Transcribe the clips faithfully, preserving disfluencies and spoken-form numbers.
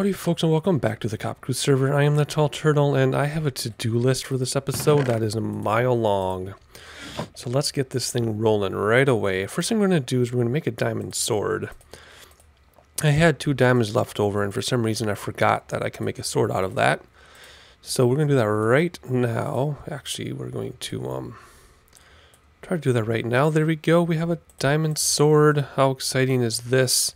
Howdy folks, and welcome back to the CoppahCrew server. I am the Tall Turtle, and I have a to-do list for this episode that is a mile long. So let's get this thing rolling right away. First thing we're going to do is we're going to make a diamond sword. I had two diamonds left over, and for some reason I forgot that I can make a sword out of that. So we're going to do that right now. Actually, we're going to um, try to do that right now. There we go. We have a diamond sword. How exciting is this?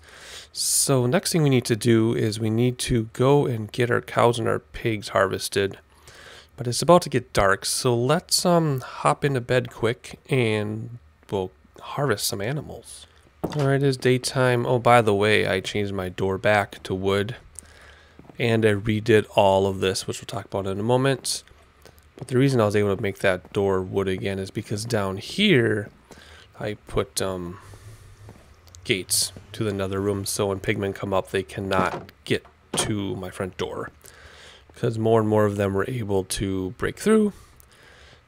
So next thing we need to do is we need to go and get our cows and our pigs harvested. But it's about to get dark, so let's um hop into bed quick and we'll harvest some animals. Alright, it's daytime. Oh, by the way, I changed my door back to wood. And I redid all of this, which we'll talk about in a moment. But the reason I was able to make that door wood again is because down here I put um gates to the nether room, so when pigmen come up they cannot get to my front door, because more and more of them were able to break through.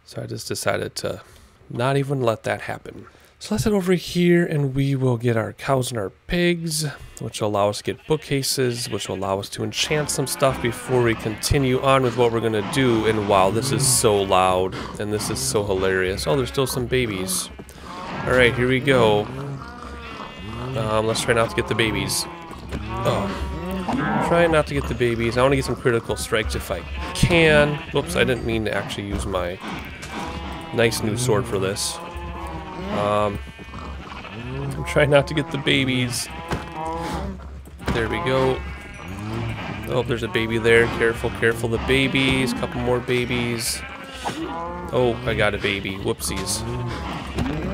So I just decided to not even let that happen. So let's head over here and we will get our cows and our pigs, which will allow us to get bookcases, which will allow us to enchant some stuff before we continue on with what we're going to do. And wow, this is so loud and this is so hilarious. Oh, there's still some babies. Alright, here we go. Um, let's try not to get the babies. Oh. Try not to get the babies. I want to get some critical strikes if I can. Whoops, I didn't mean to actually use my nice new sword for this. Um, I'm trying not to get the babies. There we go. Oh, there's a baby there. Careful, careful. The babies. A couple more babies. Oh, I got a baby. Whoopsies.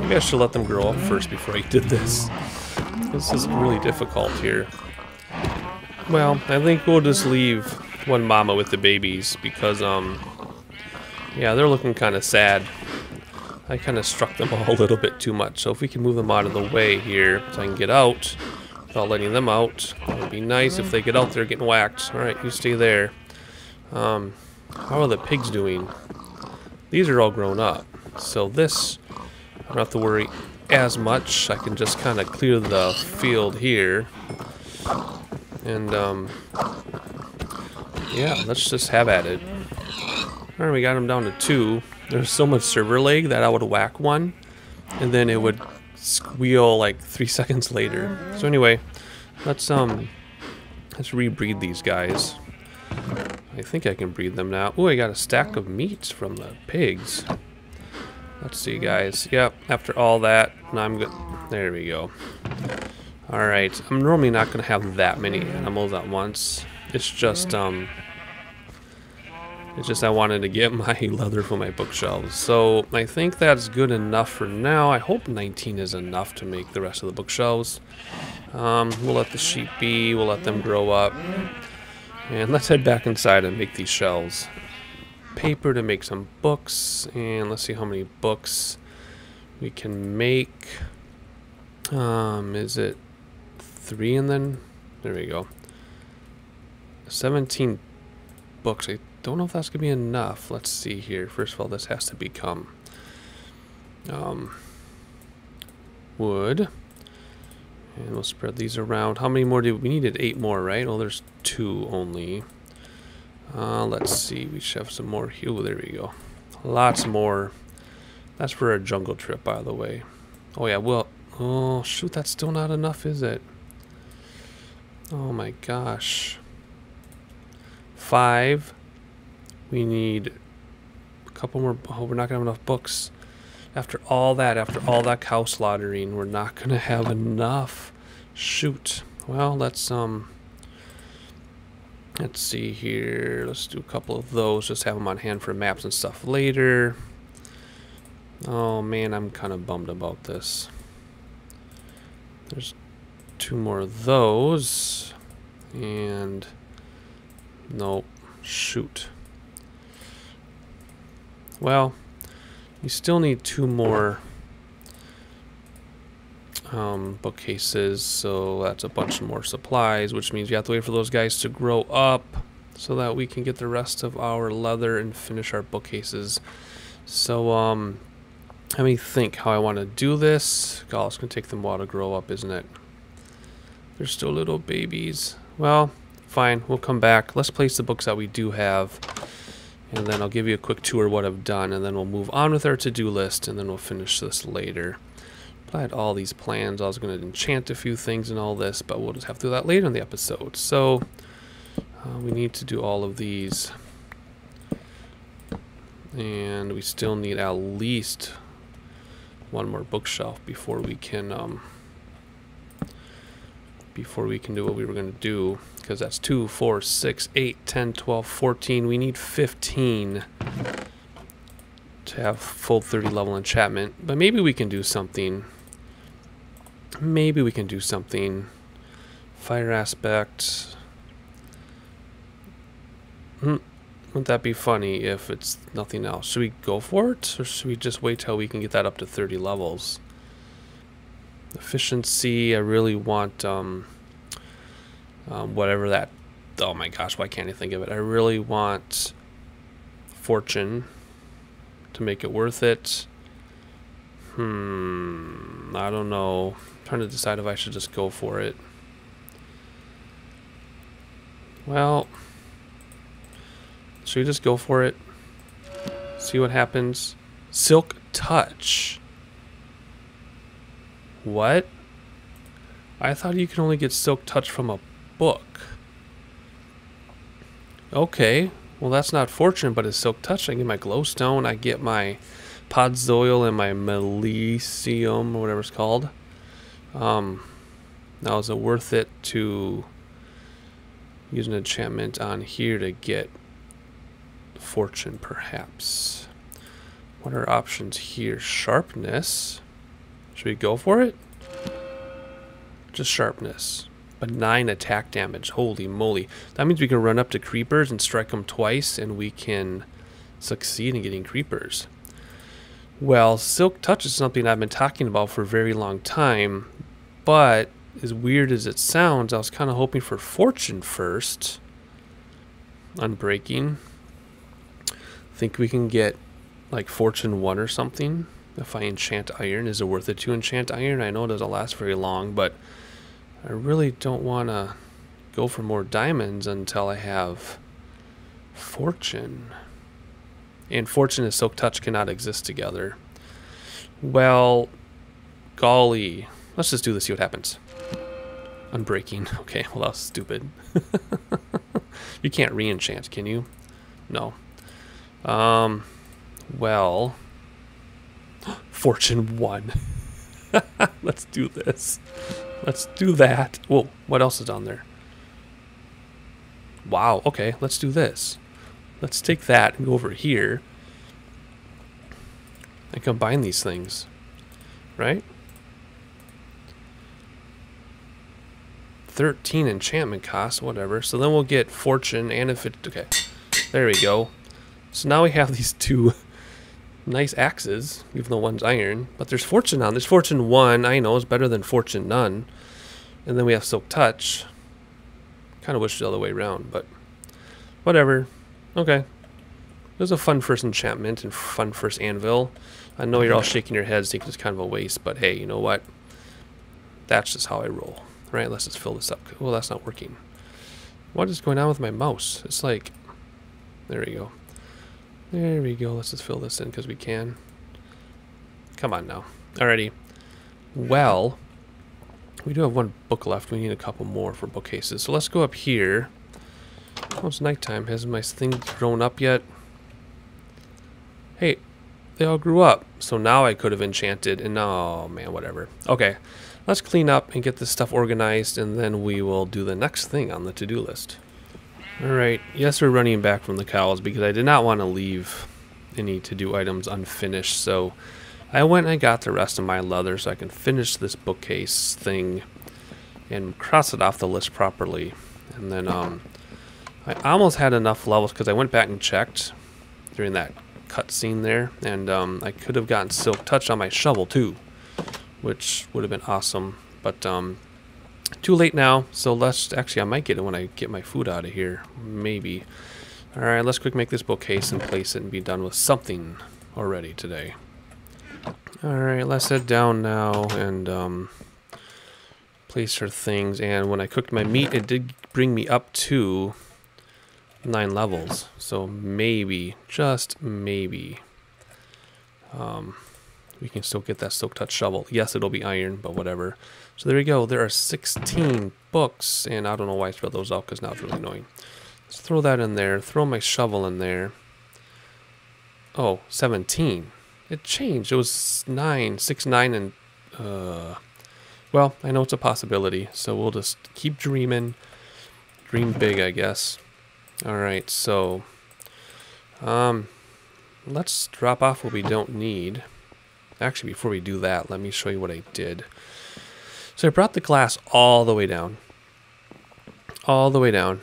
Maybe I should let them grow up first before I did this. This is really difficult here. Well, I think we'll just leave one mama with the babies because, um, yeah, they're looking kind of sad. I kind of struck them all a little bit too much. So if we can move them out of the way here so I can get out without letting them out, that would be nice. If they get out, they're getting whacked. All right, you stay there. Um, how are the pigs doing? These are all grown up. So this, I don't have to worry as much. I can just kind of clear the field here, and um, yeah, let's just have at it. All right, we got them down to two. There's so much server lag that I would whack one and then it would squeal like three seconds later. So anyway, let's um let's rebreed these guys. I think I can breed them now. Oh, I got a stack of meats from the pigs. Let's see, guys. Yep, after all that, I'm good. There we go. Alright, I'm normally not going to have that many animals at once. It's just, um... It's just I wanted to get my leather for my bookshelves. So, I think that's good enough for now. I hope nineteen is enough to make the rest of the bookshelves. Um, we'll let the sheep be. We'll let them grow up. And let's head back inside and make these shelves. Paper to make some books, and let's see how many books we can make. Um, is it three? And then there we go, seventeen books. I don't know if that's gonna be enough. Let's see here. First of all, this has to become um, wood, and we'll spread these around. How many more do we needed? Eight more, right? Well, there's two only. Uh, let's see, we should have some more here. Oh, there we go. Lots more. That's for our jungle trip, by the way. Oh, yeah, well, oh, shoot, that's still not enough, is it? Oh, my gosh. Five. We need a couple more. Oh, we're not going to have enough books. After all that, after all that cow slaughtering, we're not going to have enough. Shoot. Well, let's, um... let's see here. Let's do a couple of those. Just have them on hand for maps and stuff later. Oh man, I'm kind of bummed about this. There's two more of those. And nope. Shoot. Well, you still need two more Um, bookcases, so that's a bunch more supplies, which means you have to wait for those guys to grow up so that we can get the rest of our leather and finish our bookcases. So um let me think how I want to do this. God, it's gonna take them a while to grow up, isn't it? They're still little babies. Well, fine, we'll come back. Let's place the books that we do have, and then I'll give you a quick tour of what I've done, and then we'll move on with our to-do list, and then we'll finish this later. But I had all these plans. I was going to enchant a few things and all this, but we'll just have to do that later in the episode. So uh, we need to do all of these, and we still need at least one more bookshelf before we can um, before we can do what we were going to do, because that's two, four, six, eight, ten, twelve, fourteen. We need fifteen to have full thirty level enchantment, but maybe we can do something. Maybe we can do something. Fire aspect. Hmm. Wouldn't that be funny if it's nothing else? Should we go for it, or should we just wait till we can get that up to thirty levels? Efficiency, I really want um, um, whatever that, oh my gosh, why can't I think of it? I really want fortune to make it worth it. Hmm, I don't know. I'm trying to decide if I should just go for it. Well, should we just go for it? See what happens. Silk touch. What? I thought you could only get silk touch from a book. Okay, well that's not fortune, but it's silk touch. I get my glowstone, I get my podzoil and my melecium, or whatever it's called. Um, now is it worth it to use an enchantment on here to get fortune, perhaps? What are options here? Sharpness. Should we go for it? Just sharpness. But nine attack damage. Holy moly. That means we can run up to creepers and strike them twice, and we can succeed in getting creepers. Well, silk touch is something I've been talking about for a very long time, but as weird as it sounds, I was kind of hoping for fortune first. Unbreaking. Think we can get like fortune one or something if I enchant iron. Is it worth it to enchant iron? I know it doesn't last very long, but I really don't want to go for more diamonds until I have fortune. And fortune and silk touch cannot exist together. Well, golly. Let's just do this, see what happens. Unbreaking. Okay, well that was stupid. You can't re-enchant, can you? No. Um, well, fortune one. Let's do this. Let's do that. Whoa, what else is on there? Wow, okay, let's do this. Let's take that and go over here and combine these things, right? thirteen enchantment cost, whatever. So then we'll get fortune, and if it, okay, there we go. So now we have these two nice axes, even though one's iron, but there's fortune on. There's fortune one, I know, is better than fortune none. And then we have silk touch. Kind of wish the other way around, but whatever. Okay. It was a fun first enchantment and fun first anvil. I know you're all shaking your heads, thinking it's kind of a waste, but hey, you know what? That's just how I roll, right? Let's just fill this up. Well, that's not working. What is going on with my mouse? It's like, there we go. There we go. Let's just fill this in because we can. Come on now. Alrighty. Well, we do have one book left. We need a couple more for bookcases. So let's go up here. Oh, it's nighttime. Has my thing grown up yet? Hey, they all grew up. So now I could have enchanted. And oh, man, whatever. Okay. Let's clean up and get this stuff organized. And then we will do the next thing on the to-do list. Alright, yes, we're running back from the cows because I did not want to leave any to-do items unfinished, so I went and I got the rest of my leather so I can finish this bookcase thing and cross it off the list properly. And then um, I almost had enough levels because I went back and checked during that cutscene there, and um, I could have gotten silk touch on my shovel too, which would have been awesome, but um, too late now, so let's actually I might get it when I get my food out of here, maybe. All right, let's quick make this bookcase and place it and be done with something already today. All right, let's head down now and um, place her things, and when I cooked my meat, it did bring me up to nine levels. So maybe, just maybe, um, we can still get that Silk Touch shovel. Yes, it'll be iron, but whatever. So there we go. There are sixteen books, and I don't know why I spelled those out because now it's really annoying. Let's throw that in there. Throw my shovel in there. Oh, seventeen. It changed. It was nine, six, nine, and uh, well, I know it's a possibility, so we'll just keep dreaming. Dream big, I guess. All right, so um, let's drop off what we don't need. Actually, before we do that, let me show you what I did. So I brought the glass all the way down, all the way down,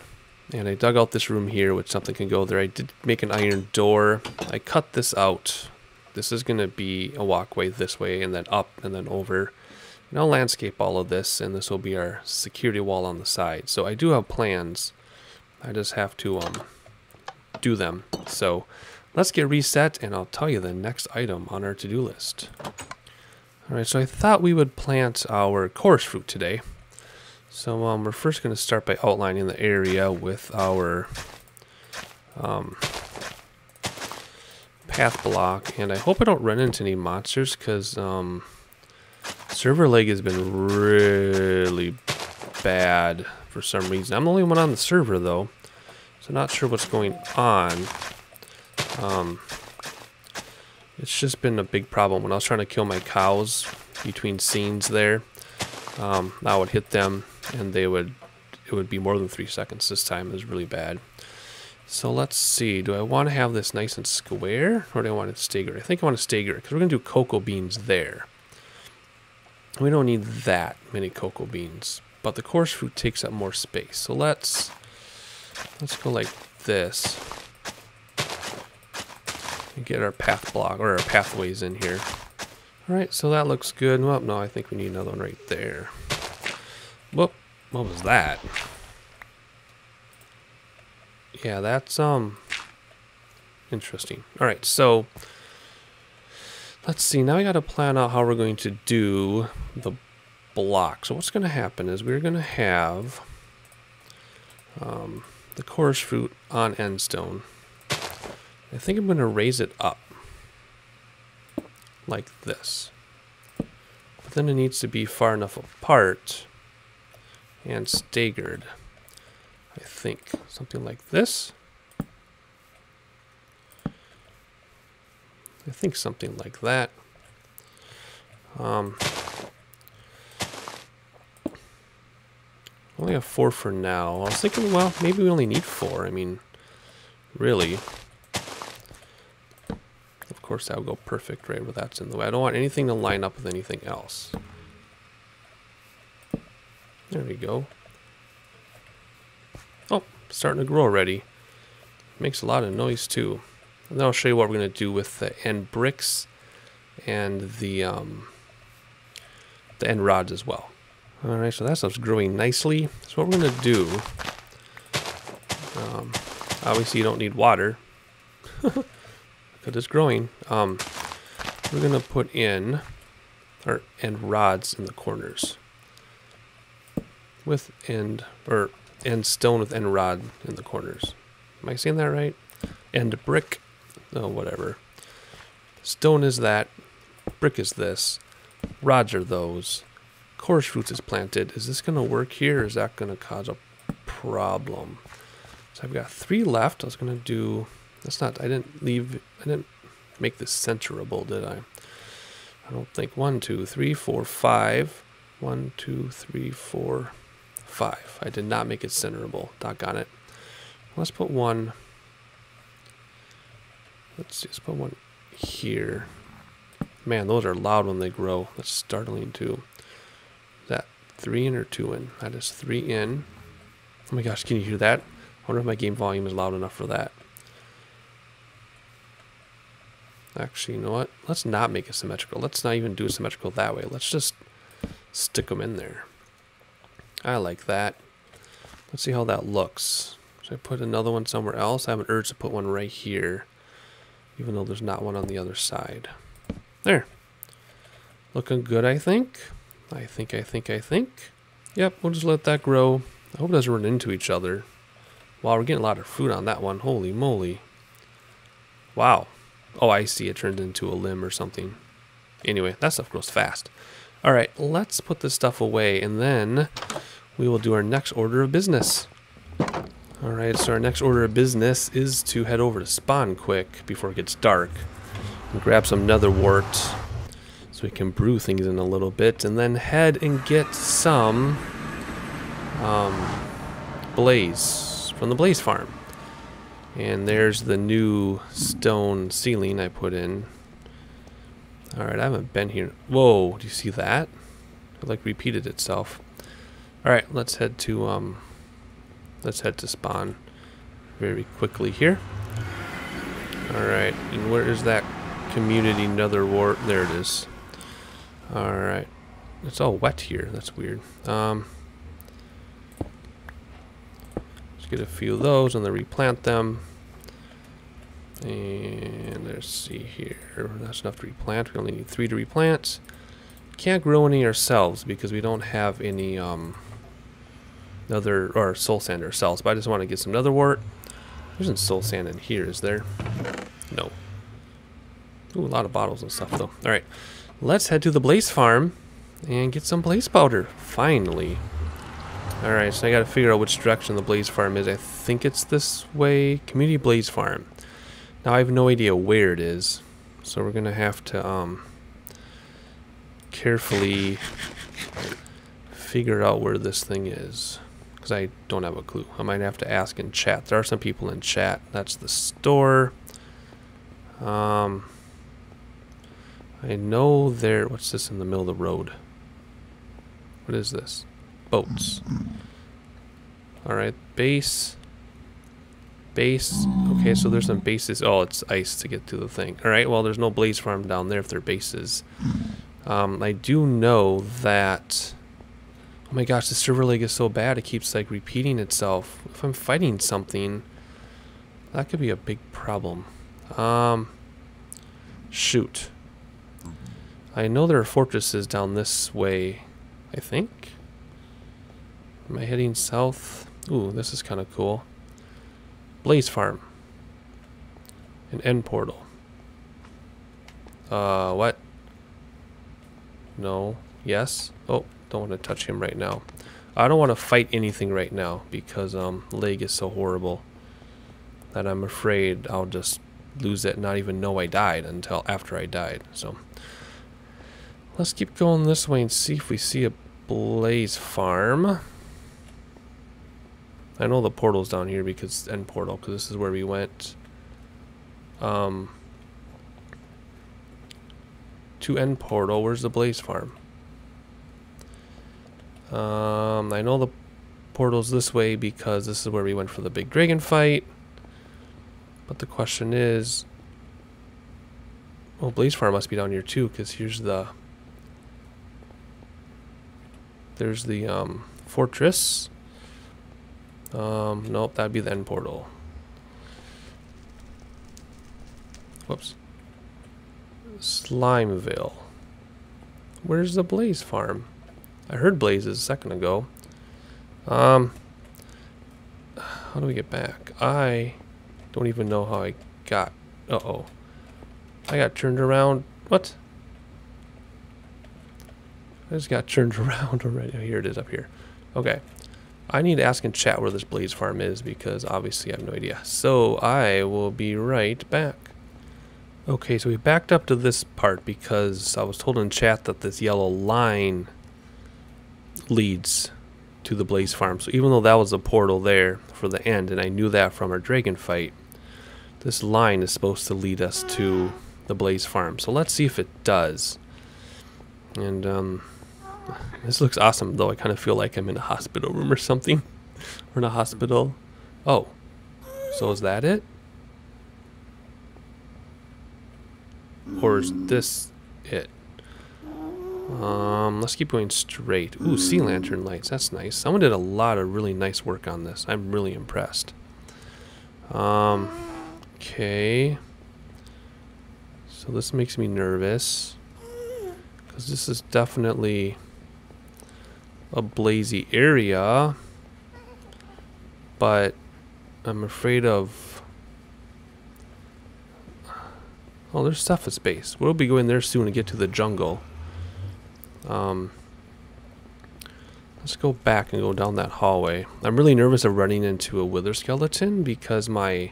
and I dug out this room here, which something can go there. I did make an iron door. I cut this out. This is going to be a walkway this way, and then up, and then over. And I'll landscape all of this, and this will be our security wall on the side. So I do have plans. I just have to um, do them. So let's get reset, and I'll tell you the next item on our to-do list. Alright, so I thought we would plant our chorus fruit today. So um, we're first going to start by outlining the area with our um, path block. And I hope I don't run into any monsters, because um, server lag has been really bad for some reason. I'm the only one on the server, though, so not sure what's going on. Um, it's just been a big problem. When I was trying to kill my cows between scenes there, um, I would hit them and they would, it would be more than three seconds this time. It was really bad. So let's see, do I want to have this nice and square, or do I want it staggered? I think I want to stagger it, because we're going to do cocoa beans there. We don't need that many cocoa beans, but the coarse fruit takes up more space. So let's, let's go like this. Get our path block, or our pathways in here. Alright, so that looks good. Well, no, I think we need another one right there. Whoop, what was that? Yeah, that's um interesting. Alright, so let's see, now we gotta plan out how we're going to do the block. So what's gonna happen is we're gonna have um, the coarse fruit on end stone. I think I'm going to raise it up like this, but then it needs to be far enough apart and staggered, I think, something like this. I think something like that. Um, only have four for now. I was thinking, well, maybe we only need four. I mean, really. Of course, that would go perfect right where that's in the way. I don't want anything to line up with anything else. There we go. Oh, starting to grow already. Makes a lot of noise too. And then I'll show you what we're going to do with the end bricks and the um, the end rods as well. All right, so that stuff's growing nicely. So what we're going to do, um, obviously you don't need water. Because it's growing. Um, we're going to put in our end rods in the corners. With end, or end stone with end rod in the corners. Am I saying that right? End brick. Oh, whatever. Stone is that. Brick is this. Rods are those. Coarse fruit is planted. Is this going to work here, or is that going to cause a problem? So I've got three left. I was going to do... That's not, I didn't leave, I didn't make this centerable, did I? I don't think. One, two, three, four, five. One, two, three, four, five. I did not make it centerable. Doggone it. Let's put one, let's just put one here. Man, those are loud when they grow. That's startling too. Is that three in or two in? That is three in. Oh my gosh, can you hear that? I wonder if my game volume is loud enough for that. Actually, you know what? Let's not make it symmetrical. Let's not even do it symmetrical that way. Let's just stick them in there. I like that. Let's see how that looks. Should I put another one somewhere else? I have an urge to put one right here, even though there's not one on the other side. There. Looking good, I think. I think, I think, I think. Yep, we'll just let that grow. I hope it doesn't run into each other. Wow, we're getting a lot of fruit on that one. Holy moly. Wow. Oh, I see. It turned into a limb or something. Anyway, that stuff grows fast. All right, let's put this stuff away, and then we will do our next order of business. All right, so our next order of business is to head over to spawn quick before it gets dark. And grab some nether wart so we can brew things in a little bit, and then head and get some um, blaze from the blaze farm. And there's the new stone ceiling I put in. Alright, I haven't been here. Whoa, do you see that? It like repeated itself. Alright, let's head to um let's head to spawn very quickly here. Alright, and where is that community nether wart? There it is. Alright. It's all wet here, that's weird. Um Let's get a few of those and then replant them. And let's see here, that's enough to replant. We only need three to replant. Can't grow any ourselves because we don't have any um, nether or soul sand ourselves, but I just want to get some nether wart. There isn't soul sand in here, is there? No. Ooh, a lot of bottles and stuff though. Alright, let's head to the blaze farm and get some blaze powder, finally. Alright, so I gotta figure out which direction the blaze farm is. I think it's this way, community blaze farm. Now I have no idea where it is, so we're gonna have to um, carefully figure out where this thing is, because I don't have a clue. I might have to ask in chat. There are some people in chat. That's the store. Um, I know there. What's this in the middle of the road? What is this? Boats. All right, base. Base. Okay, so there's some bases. Oh, it's ice to get to the thing. All right, well, there's no blaze farm down there if they're bases. Um, I do know that... Oh my gosh, the server lag is so bad it keeps, like, repeating itself. If I'm fighting something, that could be a big problem. Um, shoot. I know there are fortresses down this way, I think. Am I heading south? Ooh, this is kind of cool. Blaze farm. An end portal. Uh, what? No. Yes. Oh, don't want to touch him right now. I don't want to fight anything right now because um, lag is so horrible that I'm afraid I'll just lose it and not even know I died until after I died. So let's keep going this way and see if we see a blaze farm. I know the portal's down here because it's end portal, because this is where we went. Um, to end portal, where's the blaze farm? Um, I know the portal's this way because this is where we went for the big dragon fight. But the question is... Well, blaze farm must be down here too, because here's the... There's the um, fortress. Um, nope, that'd be the end portal. Whoops. Slimeville. Where's the blaze farm? I heard blazes a second ago. Um, how do we get back? I don't even know how I got... Uh-oh. I got turned around. What? I just got turned around already. Here it is up here. Okay. I need to ask in chat where this blaze farm is because obviously I have no idea. So I will be right back. Okay, so we backed up to this part because I was told in chat that this yellow line leads to the blaze farm. So even though that was a portal there for the end, and I knew that from our dragon fight, this line is supposed to lead us to the blaze farm. So let's see if it does. And um... this looks awesome, though. I kind of feel like I'm in a hospital room or something. We're in a hospital. Oh. So is that it? Or is this it? Um, let's keep going straight. Ooh, sea lantern lights. That's nice. Someone did a lot of really nice work on this. I'm really impressed. Um, okay. So this makes me nervous. Because this is definitely... a blazy area, but I'm afraid of... Oh, there's stuff in space. We'll be going there soon to get to the jungle. Um, let's go back and go down that hallway. I'm really nervous of running into a wither skeleton because my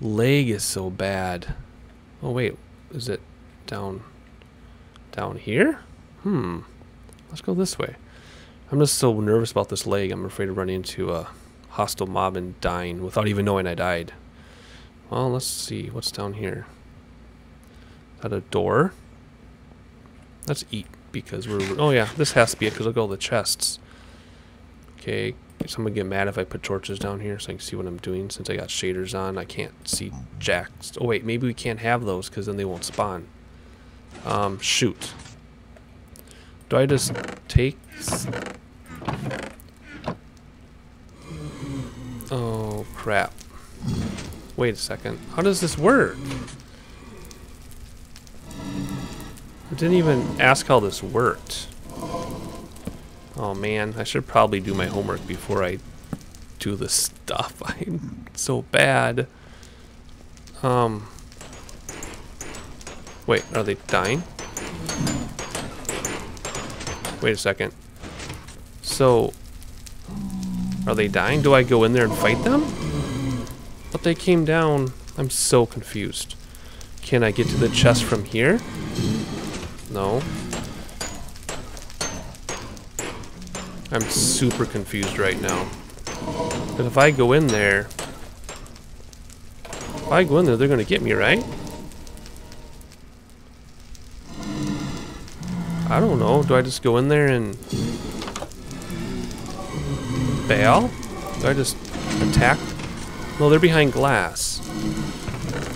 leg is so bad. Oh wait, is it down down here? Hmm. Let's go this way. I'm just so nervous about this leg. I'm afraid of running into a hostile mob and dying without even knowing I died. Well, let's see what's down here. Is that a door? Let's eat because we're... Oh yeah, this has to be it because look at all the chests. Okay, someone get mad if I put torches down here so I can see what I'm doing. Since I got shaders on, I can't see jack. Oh wait, maybe we can't have those because then they won't spawn. Um, shoot. Do I just take... Oh, crap. Wait a second. How does this work? I didn't even ask how this worked. Oh man, I should probably do my homework before I do this stuff. I'm so bad. Um. Wait, are they dying? Wait a second. So, are they dying? Do I go in there and fight them? But they came down. I'm so confused. Can I get to the chest from here? No. I'm super confused right now. But if I go in there... If I go in there, they're gonna get me, right? I don't know. Do I just go in there and... bail? Do I just attack? No, they're behind glass.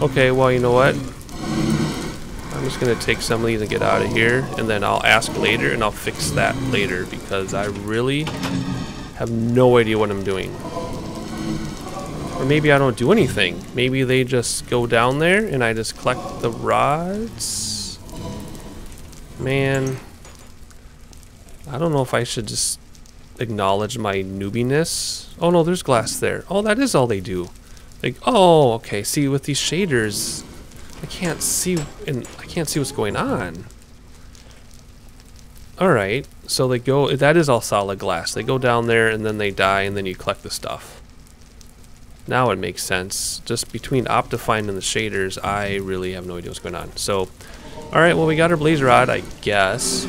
Okay, well, you know what? I'm just going to take some of these and get out of here, and then I'll ask later, and I'll fix that later, because I really have no idea what I'm doing. Or maybe I don't do anything. Maybe they just go down there, and I just collect the rods? Man. I don't know if I should just... acknowledge my noobiness. Oh no, there's glass there. Oh, that is all they do. Like, oh, okay. See, with these shaders, I can't see, and I can't see what's going on. All right. So they go. That is all solid glass. They go down there, and then they die, and then you collect the stuff. Now it makes sense. Just between Optifine and the shaders, I really have no idea what's going on. So, all right. Well, we got our blaze rod, I guess.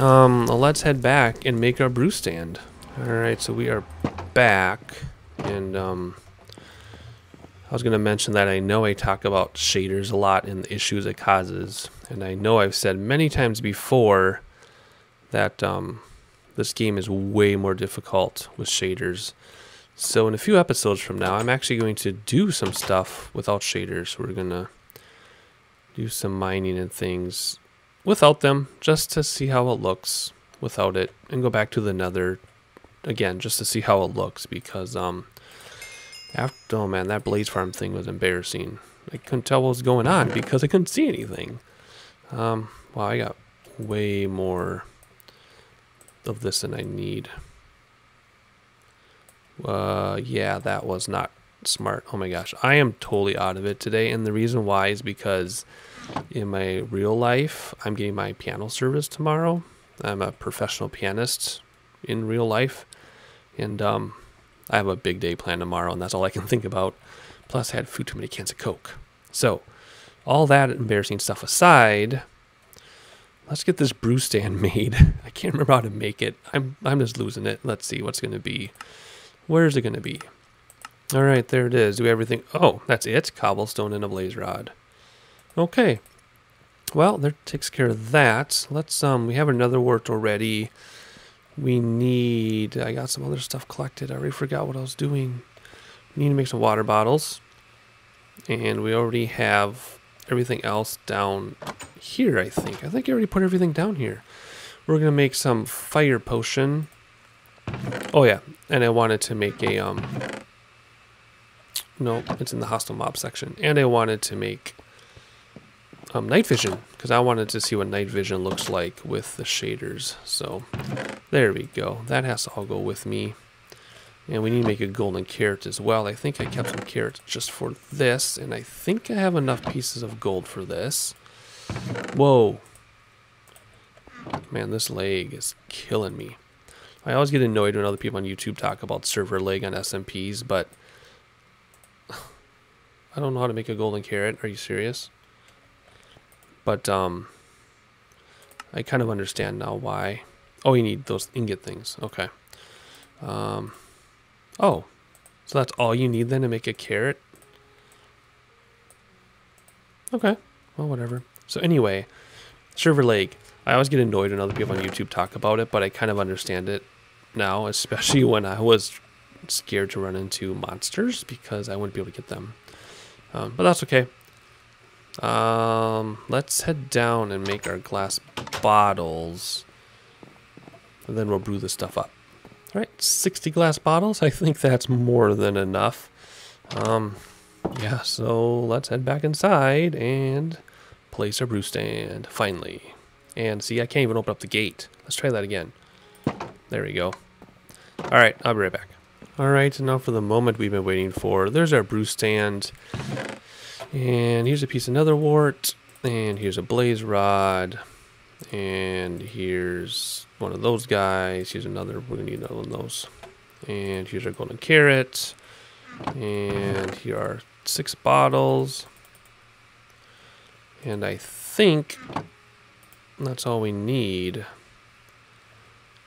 Um, let's head back and make our brew stand. Alright, so we are back. And, um, I was going to mention that I know I talk about shaders a lot and the issues it causes. And I know I've said many times before that, um, this game is way more difficult with shaders. So in a few episodes from now, I'm actually going to do some stuff without shaders. We're going to do some mining and things without them, just to see how it looks without it, and go back to the nether again just to see how it looks, because um after, oh man, that blaze farm thing was embarrassing. I couldn't tell what was going on because I couldn't see anything. Um well, I got way more of this than I need. Uh yeah, that was not smart. Oh my gosh, I am totally out of it today, and the reason why is because in my real life I'm getting my piano service tomorrow. I'm a professional pianist in real life, and um I have a big day planned tomorrow, and that's all I can think about. Plus I had food, too many cans of Coke. So all that embarrassing stuff aside, let's get this brew stand made. I can't remember how to make it. I'm I'm just losing it. Let's see what's gonna be. Where is it gonna be? All right, there it is. Do everything. Oh, that's it. Cobblestone and a blaze rod. Okay. Well, that takes care of that. Let's um, we have another wart already. We need. I got some other stuff collected. I already forgot what I was doing. We need to make some water bottles, and we already have everything else down here. I think. I think I already put everything down here. We're gonna make some fire potion. Oh yeah, and I wanted to make a um. No, it's in the hostile mob section. And I wanted to make um, night vision, because I wanted to see what night vision looks like with the shaders. So there we go. That has to all go with me. And we need to make a golden carrot as well. I think I kept some carrots just for this, and I think I have enough pieces of gold for this. Whoa. Man, this lag is killing me. I always get annoyed when other people on YouTube talk about server lag on S M Ps, but I don't know how to make a golden carrot. Are you serious? But um, I kind of understand now why. Oh, you need those ingot things. Okay. Um, oh, so that's all you need then to make a carrot? Okay. Well, whatever. So anyway, server lag. I always get annoyed when other people on YouTube talk about it, but I kind of understand it now, especially when I was scared to run into monsters because I wouldn't be able to get them. Um, but that's okay. Um, let's head down and make our glass bottles, and then we'll brew this stuff up. All right, sixty glass bottles. I think that's more than enough. Um, yeah, so let's head back inside and place our brew stand, finally. And see, I can't even open up the gate. Let's try that again. There we go. All right, I'll be right back. All right, and now for the moment we've been waiting for. There's our brew stand. And here's a piece of netherwort. And here's a blaze rod. And here's one of those guys. Here's another. We're going to need another one of those. And here's our golden carrot. And here are six bottles. And I think that's all we need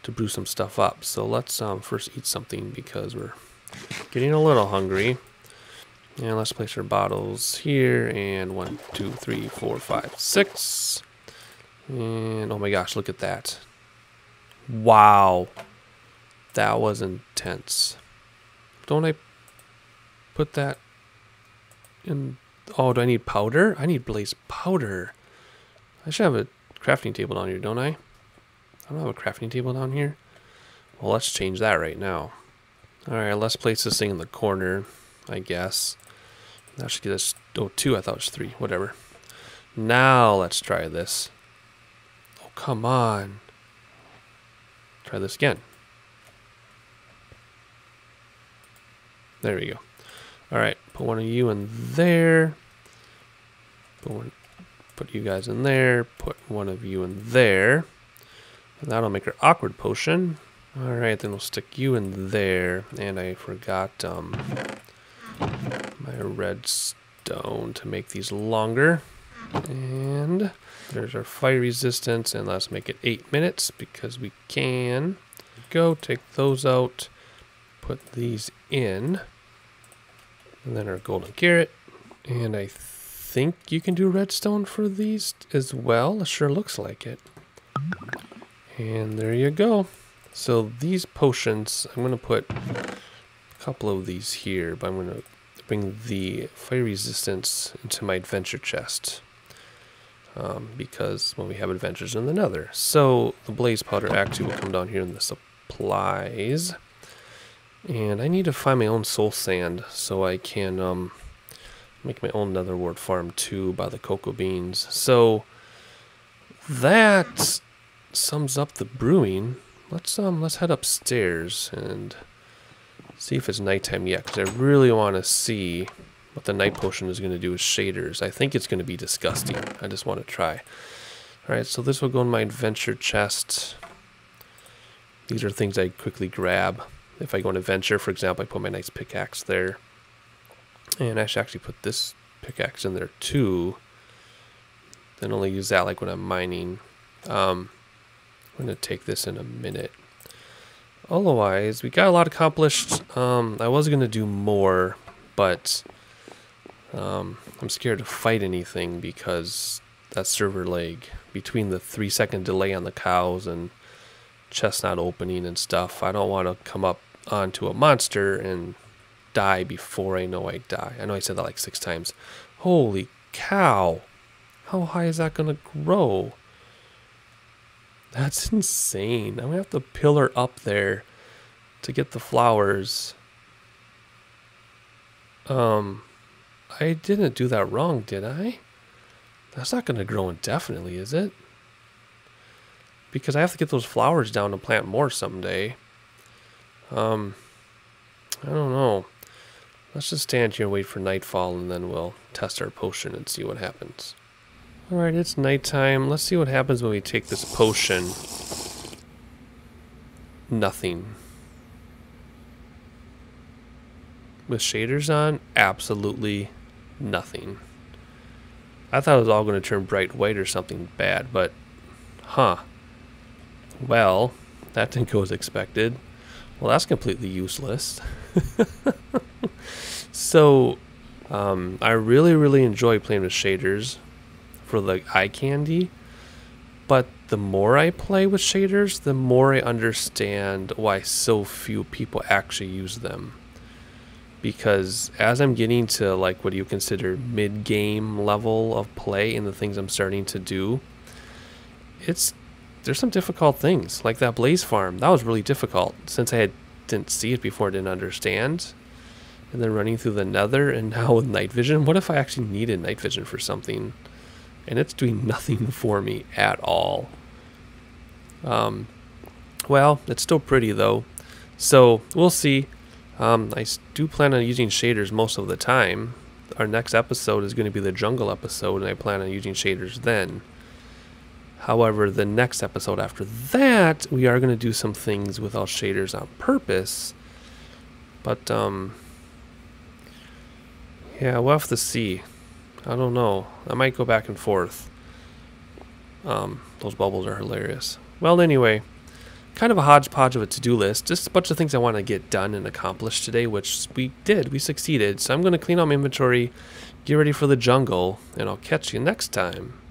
to brew some stuff up. So let's um, first eat something because we're getting a little hungry. And let's place our bottles here. And one, two, three, four, five, six. And oh my gosh, look at that. Wow. That was intense. Don't I put that in? Oh, do I need powder? I need blaze powder. I should have a crafting table down here, don't I? I don't have a crafting table down here. Well, let's change that right now. All right, let's place this thing in the corner, I guess. That should get us, oh, two, I thought it was three, whatever. Now let's try this. Oh, come on. Try this again. There we go. All right, put one of you in there. Put one, put you guys in there. Put one of you in there. That'll make her awkward potion. All right, then we'll stick you in there. And I forgot um, my redstone to make these longer. And there's our fire resistance. And let's make it eight minutes because we can. Go take those out. Put these in. And then our golden carrot. And I think you can do redstone for these as well. It sure looks like it. And there you go. So these potions, I'm going to put a couple of these here, but I'm going to bring the fire resistance into my adventure chest. Um, because when we have adventures in the nether. So the blaze powder actually will come down here in the supplies. And I need to find my own soul sand so I can um, make my own nether wart farm too by the cocoa beans. So that's sums up the brewing. Let's um let's head upstairs and see if it's nighttime yet, because I really want to see what the night potion is going to do with shaders. I think it's going to be disgusting. I just want to try. All right, so this will go in my adventure chest. These are things I quickly grab if I go on adventure. For example, I put my nice pickaxe there, and I should actually put this pickaxe in there too, then only use that like when I'm mining. um I'm going to take this in a minute. Otherwise, we got a lot accomplished. Um, I was going to do more, but um, I'm scared to fight anything because that server lag, between the three second delay on the cows and chest not opening and stuff, I don't want to come up onto a monster and die before I know I die. I know I said that like six times. Holy cow. How high is that going to grow? That's insane. I'm going to have to pillar up there to get the flowers. Um, I didn't do that wrong, did I? That's not going to grow indefinitely, is it? Because I have to get those flowers down to plant more someday. Um, I don't know. Let's just stand here and wait for nightfall, and then we'll test our potion and see what happens. Alright, it's nighttime. Let's see what happens when we take this potion. Nothing. With shaders on, absolutely nothing. I thought it was all going to turn bright white or something bad, but... Huh. Well, that didn't go as expected. Well, that's completely useless. So, um, I really, really enjoy playing with shaders for the eye candy, but the more I play with shaders, the more I understand why so few people actually use them. Because as I'm getting to like what you consider mid-game level of play and the things I'm starting to do, it's there's some difficult things. Like that blaze farm, that was really difficult since I had, didn't see it before, didn't understand. And then running through the nether, and now with night vision, what if I actually needed night vision for something? And it's doing nothing for me at all. Um, well, it's still pretty though. So we'll see. Um, I do plan on using shaders most of the time. Our next episode is going to be the jungle episode, and I plan on using shaders then. However, the next episode after that, we are going to do some things without shaders on purpose. But, um, yeah, we'll have to see. I don't know. I might go back and forth. Um, those bubbles are hilarious. Well, anyway, kind of a hodgepodge of a to-do list. Just a bunch of things I want to get done and accomplish today, which we did. We succeeded. So I'm going to clean out my inventory, get ready for the jungle, and I'll catch you next time.